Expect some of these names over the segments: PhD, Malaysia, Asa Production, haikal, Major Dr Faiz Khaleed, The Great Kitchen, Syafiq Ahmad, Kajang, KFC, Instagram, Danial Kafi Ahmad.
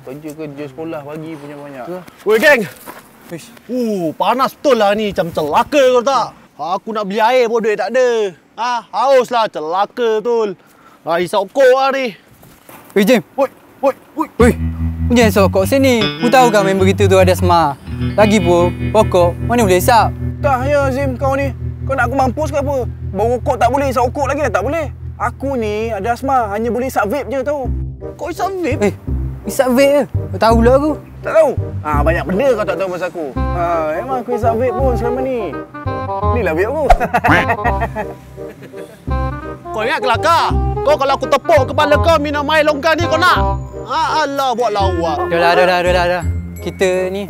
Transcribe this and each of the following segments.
Kerja-kerja sekolah pagi punya banyak. Weh, geng. Ish. Panas betul lah ni. Macam celaka kau tak? Aku nak beli air pun duit tak ada. Haus lah. Celaka betul. Risau kau lah ni. Weh, James. Weh. Punya esok kau sini. Aku tahu kan member kita tu ada asma. Lagipun, pokok mana boleh hisap? Tahnya Zim kau ni. Kau nak aku mampus ke apa? Bawa rokok tak boleh, hisap rokok lagi dah tak boleh. Aku ni ada asma, hanya boleh hisap vape je tau. Kau hisap vape? Hisap vape ke? Kau tahu pula aku. Tak tahu? Banyak benda kau tak tahu pasal aku. Memang aku hisap vape pun selama ni. Inilah vape aku. Kau ingat kelakar? Kau kalau aku tepuk kepala kau minum air longkang ni kau nak? Alah buat lawak. Dah. Kita ni,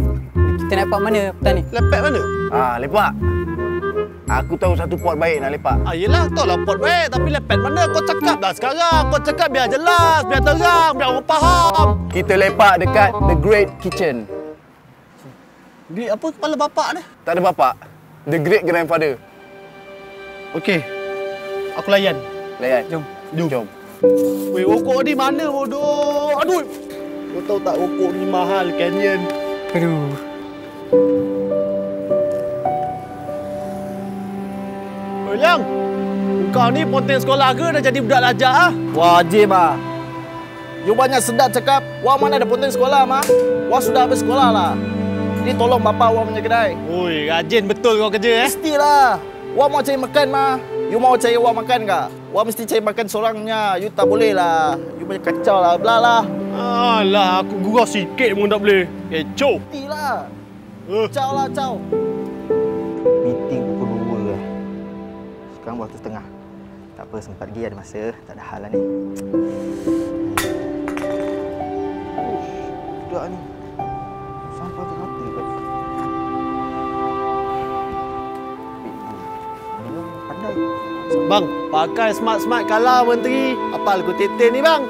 kita nak lepak mana petang ni? Lepak mana? Lepak. Aku tahu satu pot baik nak lepak. Yelah, tahu lah pot baik. Tapi lepak mana? Kau cakap dah sekarang. Kau cakap biar jelas, biar terang, biar orang faham. Kita lepak dekat The Great Kitchen. Great apa kepala bapak ni? Tak ada bapak. The Great Grandfather. Okey. Aku layan. Layan. Jom. Weh, rokok ni mana bodoh? Aduh. Kau tahu tak rokok ni mahal, Canyon. Aduh. Yang, kau ni ponteng sekolah ke dah jadi budak lajak ah? Wajib ah. You banyak sedap cakap, wah mana ada ponteng sekolah mah? Wah sudah habis sekolah lah. Jadi tolong bapa wah punya kedai. Oi, rajin betul kau kerja eh? Mestilah. Wah mau cari makan mah. You mau cari wah makan ke? Wah mesti cari makan seorangnya. You tak boleh lah. You punya kacau lah, belah lah. Alah, aku gurau sikit pun tak boleh. Kecoh. Mestilah. Ciao lah, ciao. Meeting pukul 2 lah. Sekarang waktu setengah. Tak apa, sempat pergi ada masa. Tak ada hal lah ni. Budak ni. Sampai tak mati kan? Dia pandai. Bang, pakai smart-smart kalah menteri. Apa lagu teten ni bang?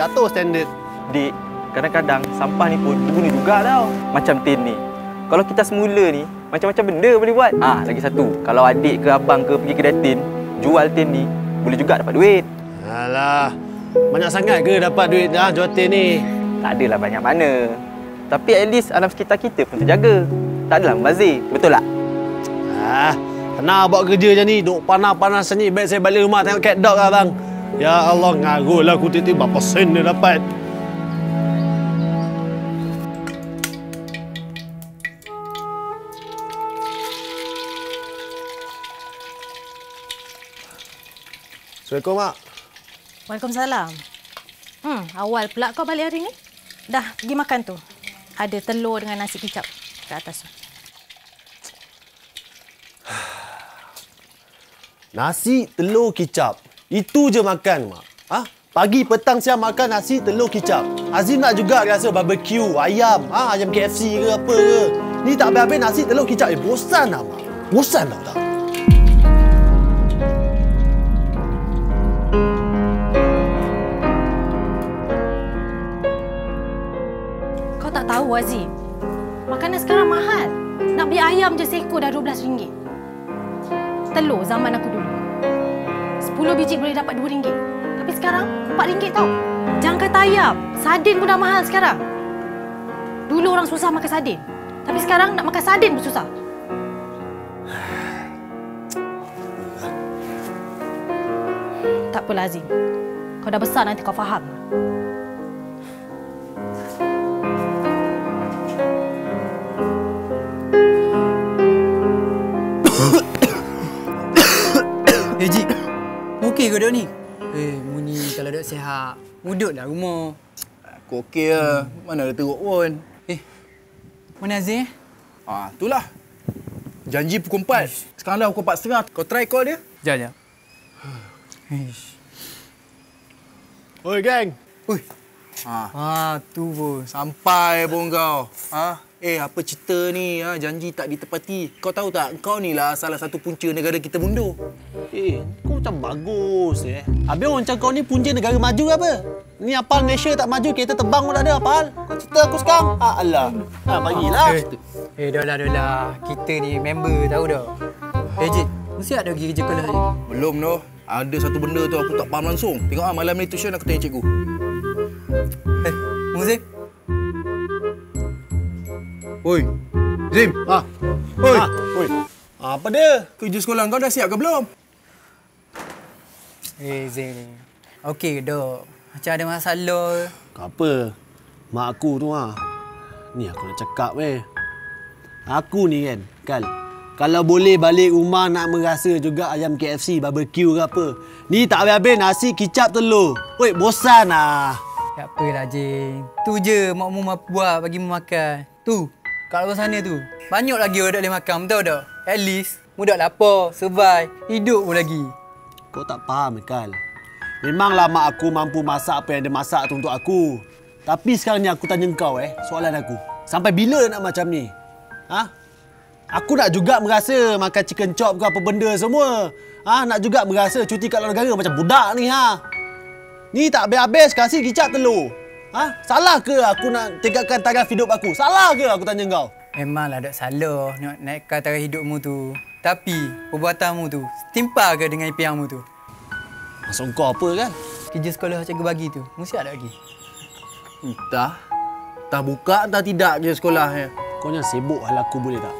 Jatuh standard. Dik, kadang-kadang sampah ni pun guna juga tau. Macam tin ni. Kalau kita semula ni, macam-macam benda boleh buat. Lagi satu, kalau adik ke abang ke pergi kedai tin, jual tin ni, boleh juga dapat duit. Alah, banyak sangat ke dapat duit dah jual tin ni? Tak adalah banyak mana. Tapi at least alam sekitar kita pun terjaga. Tak adalah membazir, betul tak? Nak buat kerja macam ni, duk panas-panas senyik baik saya balik rumah tengok cat dog lah bang. Ya Allah, ngarut lah aku titik berapa sen dia dapat. Assalamualaikum, Mak. Waalaikumsalam. Awal pula kau balik hari ni. Dah, pergi makan tu. Ada telur dengan nasi kicap kat atas tu. Nasi, telur, kicap. Itu je makan, Mak. Pagi, petang, siang makan nasi, telur, kicap. Azim nak juga rasa barbecue, ayam. Ayam KFC ke apa ke. Ni tak habis-habis nasi, telur, kicap. Bosan lah, Mak. Bosan tau tak? Tahu Azim, makanan sekarang mahal. Nak beli ayam je seekor dah RM12. Telur zaman aku dulu 10 biji boleh dapat RM2. Tapi sekarang RM4 tau. Jangan kata ayam, sardin pun dah mahal sekarang. Dulu orang susah makan sardin, tapi sekarang nak makan sardin pun susah. Tak apalah Azim, kau dah besar nanti kau faham. Eji, okey ke dok ni? Muni kalau dok sihat, mudutlah rumah. Aku okey lah. Mana ada teruk pun. Mana Azir? Itulah. Janji pukul 4. Sekarang dah pukul 4.30. Kau try call dia? Jom. Oi, gang. Oi. Tu pun. Sampai pun kau. Apa cerita ni? Janji tak ditepati. Kau tahu tak, kau ni lah salah satu punca negara kita mundur. Kau macam bagus Habis orang macam kau ni punca negara maju apa? Ni apa Malaysia tak maju, kereta terbang pun tak ada apa hal? Kau cerita aku sekarang? Alah. Bagilah. Dah lah. Kita ni member tahu dah. Jit, mesti ada pergi kerja kau lah. Belum noh. Ada satu benda tu aku tak faham langsung. Tengok malam ni tuition aku tanya cikgu. Muzim. Oi, Zim. Ha. Oi. Ha. Oi. Apa dia? Kerja sekolah kau dah siap ke belum? Eh, Zim. Okey, Dok. Macam ada masalah. Apa? Mak aku tu ah. Ni aku nak cakap weh. Aku ni kan, kalau boleh balik rumah nak merasa juga ayam KFC, barbecue ke apa. Ni tak habis-habis nasi, kicap, telur. Weh, bosan ah. Tak apalah, Jeng. Tu je mak mu buat bagi mu makan. Tu, kat luar sana tu. Banyak lagi orang boleh makan, betul tak? At least, mu dah lapar, survive, hidup pun lagi. Kau tak faham, Kal. Memanglah mak aku mampu masak apa yang dia masak tu untuk aku. Tapi sekarang ni aku tanya kau soalan aku. Sampai bila nak macam ni? Ha? Aku nak juga merasa makan chicken chop ke apa benda semua. Ha? Nak juga merasa cuti kat luar negara macam budak ni ha. Ni tak habis-habis kasih kicap telur. Ha? Salah ke aku nak tingkatkan taraf hidup aku? Salah ke aku tanya kau? Memanglah tak salah nak naikkan taraf hidupmu tu. Tapi perbuatanmu tu setimpal ke dengan impianmu tu? Maksud kau apa kan? Kerja sekolah cikgu bagi tu, mesti ada lagi. Entah. Entah buka entah tidak je sekolahnya. Kau jangan sibuk hal aku boleh tak?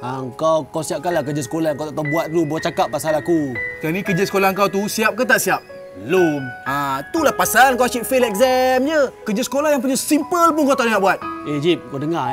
Ha, kau siapkanlah kerja sekolah kau tak tahu buat dulu baru cakap pasal aku. Sekarang ni kerja sekolah kau tu siap ke tak siap? Belum. Ha, itulah pasal kau asyik fail examnya. Kerja sekolah yang punya simple pun kau tak nak buat. Eh, Jib, kau dengar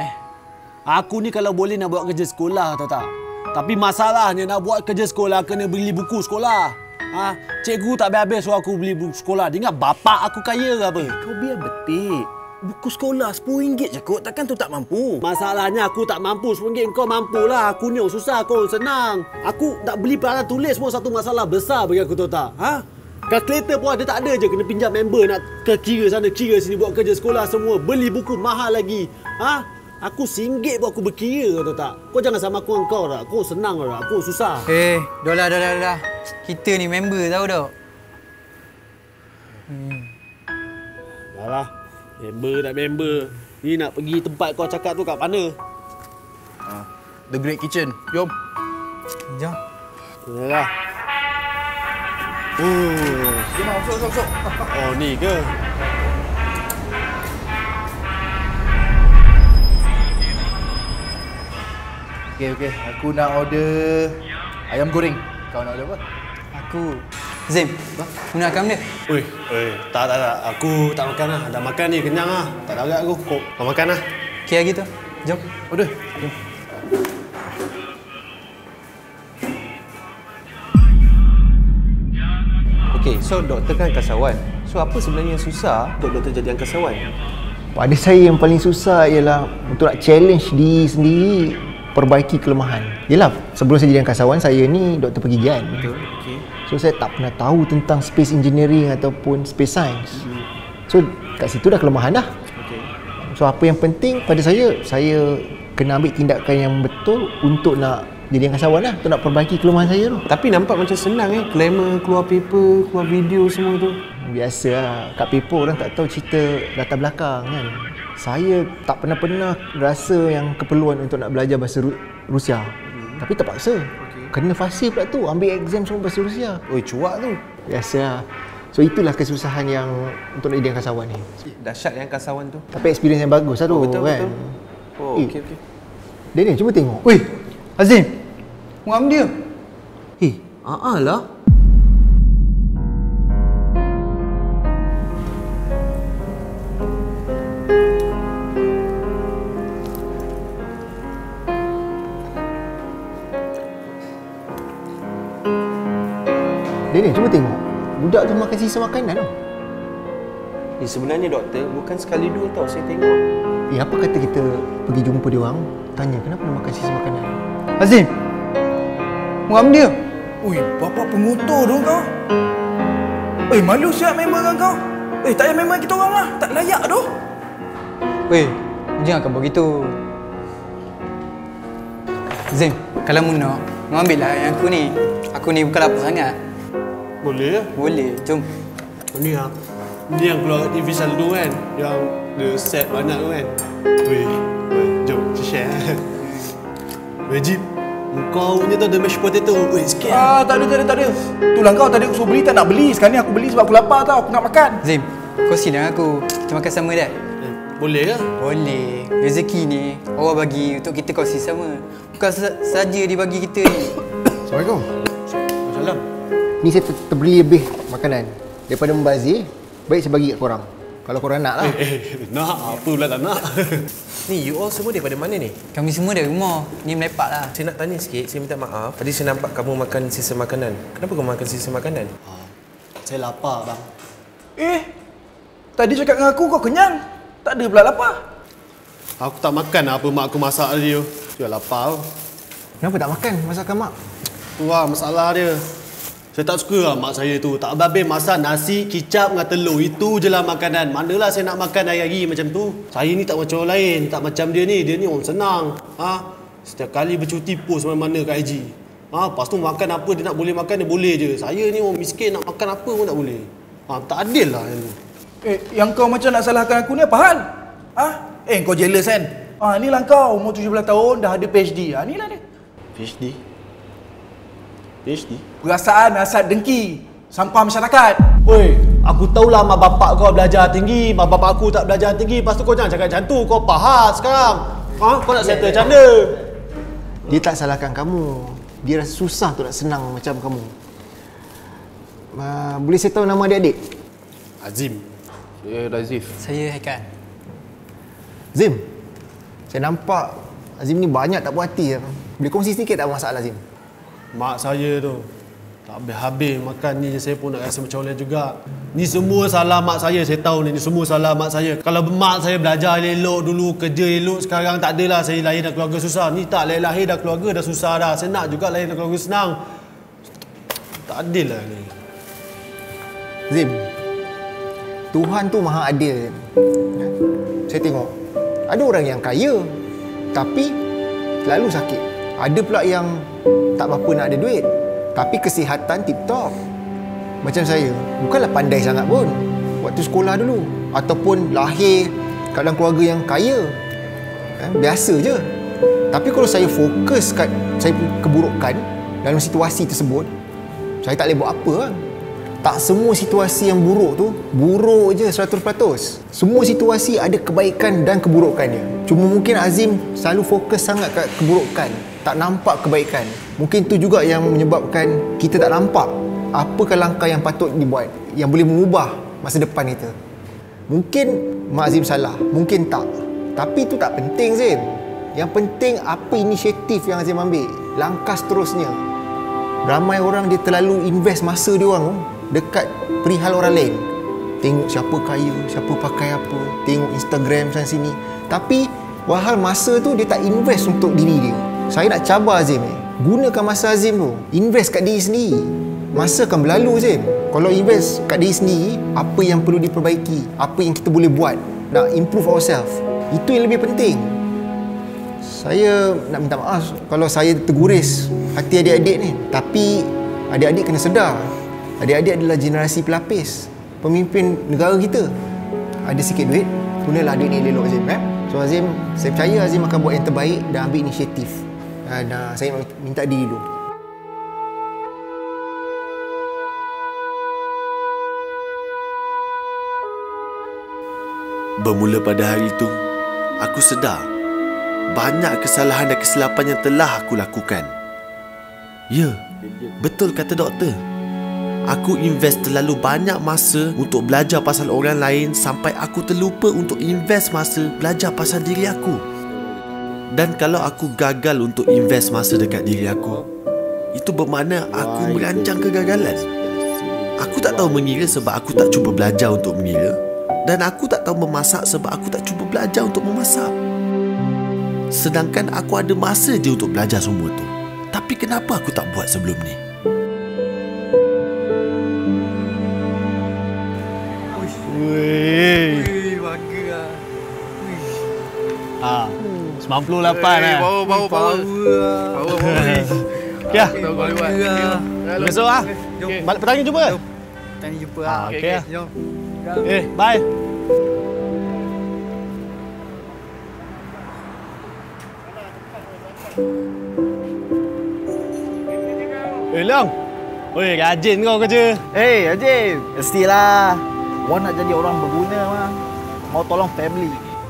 Aku ni kalau boleh nak buat kerja sekolah tahu tak? Tapi masalahnya nak buat kerja sekolah kena beli buku sekolah. Ha, cikgu tak habis-habis suruh aku beli buku sekolah. Dia ingat bapak aku kaya ke apa? Eh, kau biar betik. Buku sekolah RM10 je kot. Takkan tu tak mampu. Masalahnya aku tak mampu. RM10 kau mampulah. Aku ni susah, kau senang. Aku nak beli peralatan tulis pun satu masalah besar bagi aku tahu tak? Ha? Kalkulator pun ada tak ada je, kena pinjam member nak ke kira sana kira sini buat kerja sekolah semua. Beli buku mahal lagi. Ha? Aku RM1 pun aku berkira tahu tak? Kau jangan sama aku dengan kau tak? Kau senang tak? Aku susah. Eh, dah lah. Kita ni member tahu tak? Dah lah. Member. Ni nak pergi tempat kau cakap tu kat mana? The Great Kitchen. Jom. Jom. Dah lah. Jom, masuk. Oh, ni ke? Okey. Aku nak order ayam goreng. Kau nak order apa? Aku. Zim, aku nak makan benda. Oi. Tak. Aku tak makan lah. Dah makan ni, kenyang lah. Tak darat aku. Kau makan lah. Okey lagi tu. Jom. Order. Jom. Okey, so doktor kan angkasawan. So apa sebenarnya yang susah untuk doktor jadi angkasawan? Pada saya yang paling susah ialah untuk nak challenge diri sendiri. Perbaiki kelemahan. Yelah, sebelum saya jadi angkasawan, saya ni doktor pergigian. Betul. Okay. So, saya tak pernah tahu tentang space engineering ataupun space science. So, kat situ dah kelemahan dah. Okay. So, apa yang penting pada saya kena ambil tindakan yang betul untuk nak jadi angkasawan lah. Untuk nak perbaiki kelemahan saya tu. Tapi nampak macam senang Glamour, keluar paper, keluar video semua tu. Biasa lah. Kat paper orang tak tahu cerita latar belakang kan. Saya tak pernah rasa yang keperluan untuk nak belajar bahasa Rusia. Tapi terpaksa. Kena fasih pula tu. Ambil exam semua bahasa Rusia. Oi, cuak tu. Biasa. So, itulah kesusahan yang untuk nak jadi angkasawan ni. Dahsyat yang angkasawan tu. Tapi experience yang bagus lah tu. Betul. Oh, okey. Daniel, cuba tengok. Oi, Azim. Muam dia. Lah. Daniel, cuba tengok. Budak tu makan sisa makanan tau. Sebenarnya doktor, bukan sekali dua tau saya tengok. Apa kata kita pergi jumpa dia orang, tanya kenapa dia makan sisa makanan? Azim! Muam dia! Ui, bapak pengotor dong kau! Malu siap member dengan kau! Tak payah member kita orang lah! Tak layak doh. Jangan kau begitu. Azim, kalau mu nak, mu ambil lah yang aku ni. Aku ni bukan lapar sangat. Boleh? Boleh, jom. Ni yang keluar TV selalu tu kan? Yang dia set banyak tu kan? Jom, share. Wajib, kau punya tu ada mashed potato. Sikit. Tak ada. Itulah kau tadi aku suruh beli, tak nak beli. Sekarang ni aku beli sebab aku lapar tau. Aku nak makan. Zim, kau sini dengan aku. Kita makan sama, Dad. Boleh ke? Boleh. Rezeki ni Allah bagi untuk kita kongsi sama. Bukan saja dia bagi kita ni. Assalamualaikum. Waalaikumsalam. Ni saya terbeli lebih makanan daripada membazir. Baik saya bagi kat korang. Kalau korang nak lah. Nak? Apa pula tak nak? Ni, you all semua daripada mana ni? Kami semua dari rumah. Ni melepak lah. Saya nak tanya sikit, saya minta maaf. Tadi saya nampak kamu makan sisa makanan. Kenapa kamu makan sisa makanan? Saya lapar, bang. Eh? Tadi cakap dengan aku kau kenyang. Tak ada pula lapar. Aku tak makan apa mak aku masak dia. Dia lapar. Kenapa tak makan masakan mak? Wah, masalah dia. Saya tak suka lah mak saya tu. Tak habis-habis masak nasi, kicap dengan telur. Itu je lah makanan. Manalah saya nak makan hari-hari macam tu. Saya ni tak macam orang lain. Tak macam dia ni. Dia ni orang senang. Setiap kali bercuti post mana-mana kat IG. Lepas tu makan apa dia nak boleh makan, dia boleh je. Saya ni orang miskin nak makan apa pun tak boleh. Tak adil lah yang tu. Yang kau macam nak salahkan aku ni apa hal? Kau jealous kan? Inilah kau umur 17 tahun dah ada PhD. Inilah dia. PhD? PhD? Perasaan hasad dengki sampah masyarakat. Oi, aku tahulah mak bapak kau belajar tinggi, mak bapak aku tak belajar tinggi. Lepas tu kau jangan cakap macam tu, kau faham sekarang. Kau nak settle macam mana? Dia tak salahkan kamu. Dia rasa susah tu nak senang macam kamu. Boleh saya tahu nama adik-adik? Azim. Saya Razif. Saya Haikal. Azim, saya nampak Azim ni banyak tak puas hati. Boleh kongsi sikit tak masalah Azim? Mak saya tu tak habis-habis makan ni je, saya pun nak rasa macam orang juga. Ni semua salah mak saya, saya tahu ni, ni semua salah mak saya. Kalau mak saya belajar elok dulu, kerja elok, sekarang tak adalah saya lahir dah keluarga susah. Ni tak, lahir dah keluarga dah susah dah. Saya nak juga lahir dah keluarga senang. Tak adil lah ni. Zim, Tuhan tu maha adil. Saya tengok, ada orang yang kaya tapi selalu sakit. Ada pula yang tak apa nak ada duit tapi kesihatan tip-top. Macam saya, bukanlah pandai sangat pun waktu sekolah dulu, ataupun lahir dalam keluarga yang kaya, biasa je. Tapi kalau saya fokus kat saya keburukan dalam situasi tersebut, saya tak boleh buat apa kan? Tak semua situasi yang buruk tu buruk je 100%. Semua situasi ada kebaikan dan keburukannya. Cuma mungkin Azim selalu fokus sangat kat keburukan, tak nampak kebaikan. Mungkin tu juga yang menyebabkan kita tak nampak apakah langkah yang patut dibuat yang boleh mengubah masa depan kita. Mungkin Mak Azim salah, mungkin tak. Tapi itu tak penting Zim. Yang penting apa inisiatif yang Azim ambil, langkah seterusnya. Ramai orang dia terlalu invest masa dia orang dekat perihal orang lain. Tengok siapa kaya, siapa pakai apa, tengok Instagram sana sini. Tapi wahal masa tu dia tak invest untuk diri dia. Saya nak cabar Azim ni, gunakan masa Azim tu, invest kat diri sendiri. Masa akan berlalu Azim. Kalau invest kat diri sendiri, apa yang perlu diperbaiki, apa yang kita boleh buat nak improve ourselves, itu yang lebih penting. Saya nak minta maaf kalau saya terguris hati adik-adik ni. Tapi adik-adik kena sedar, adik-adik adalah generasi pelapis pemimpin negara kita. Ada sikit duit, gunalah duit ni elok Azim. So Azim, saya percaya Azim akan buat yang terbaik dan ambil inisiatif. Dan saya minta diri dulu. Bermula pada hari itu, aku sedar banyak kesalahan dan kesilapan yang telah aku lakukan. Ya, betul kata doktor. Aku invest terlalu banyak masa untuk belajar pasal orang lain sampai aku terlupa untuk invest masa belajar pasal diri aku. Dan kalau aku gagal untuk invest masa dekat diri aku, itu bermakna aku merancang kegagalan. Aku tak tahu mengira sebab aku tak cuba belajar untuk mengira. Dan aku tak tahu memasak sebab aku tak cuba belajar untuk memasak. Sedangkan aku ada masa je untuk belajar semua tu. Tapi kenapa aku tak buat sebelum ni? Wey, bangga lah. RM98 lah. Power lah. Okey lah. Besok lah. Petang ni jumpa kan? Petang ni jumpa lah. Okey lah. Jom. Bye. Lang. Oi, rajin kau kerja. Rajin. Mestilah. Orang nak jadi orang berguna mah. Mau tolong family.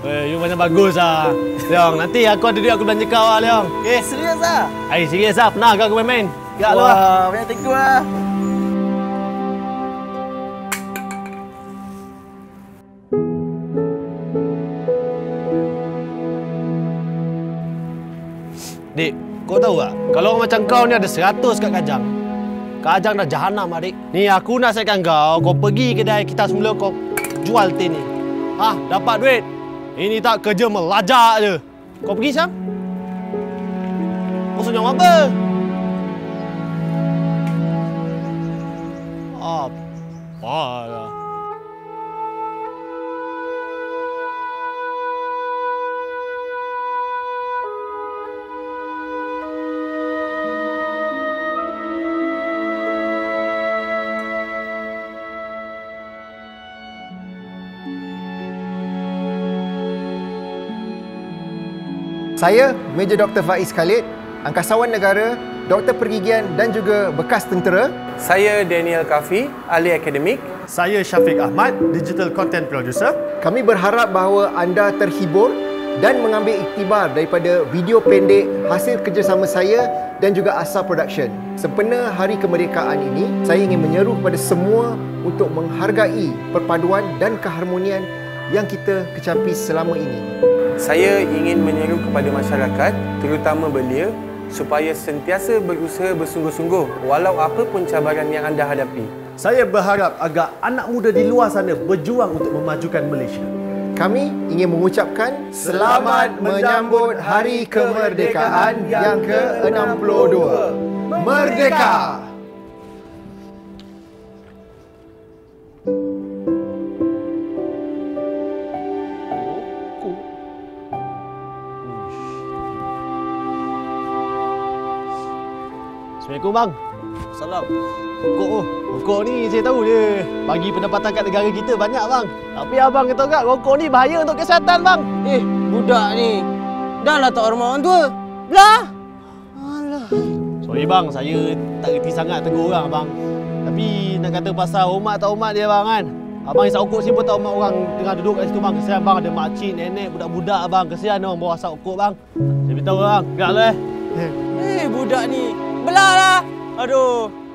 Weh, you macam bagus lah. Leong, nanti aku ada duit aku belanja kau lah, Leong. Okay, serius lah? Ay, serius lah. Pernah agak aku main-main? Gak lu lah. Banyak thank you lah. Dik, kau tahu tak? Kalau orang macam kau ni ada 100 kat Kajang. Kajang dah jahanam, adik. Ni, aku nak nasihatkan kau. Kau pergi kedai kita semula, kau jual teh ni. Hah, dapat duit. Ini tak kerja melajak je. Kau pergi, Syam. Kau senyum apa? Apalah. Saya, Major Dr Faiz Khaleed, Angkasawan Negara, Doktor Pergigian dan juga bekas tentera. Saya, Danial Kafi, ahli akademik. Saya, Syafiq Ahmad, Digital Content Producer. Kami berharap bahawa anda terhibur dan mengambil iktibar daripada video pendek hasil kerjasama saya dan juga Asa Production. Sempena Hari Kemerdekaan ini, saya ingin menyeru kepada semua untuk menghargai perpaduan dan keharmonian yang kita kecapi selama ini. Saya ingin menyeru kepada masyarakat, terutama belia, supaya sentiasa berusaha bersungguh-sungguh walau apa pun cabaran yang anda hadapi. Saya berharap agar anak muda di luar sana berjuang untuk memajukan Malaysia. Kami ingin mengucapkan selamat menyambut Hari Kemerdekaan yang ke-62. Merdeka! Assalamualaikum, bang. Salam. Pokok oh. Pokok ni saya tahu dia bagi pendapatan kat negara kita banyak, bang. Tapi abang kata tak, rokok ni bahaya untuk kesihatan, bang. Eh, budak ni. Dah lah tak hormat orang tua. Belah. Alah. Sorry, bang. Saya tak reti sangat tegur orang, abang. Tapi nak kata pasal hormat tak hormat dia, bang, kan. Abang isap rokok sini pun tak hormat orang tengah duduk kat situ, bang. Kesian, bang. Ada makcik, nenek, budak-budak, bang. Kesian orang bawa asap rokok, bang. Saya beritahu, bang. Gaklah. Eh, budak ni. Belah lah. Aduh.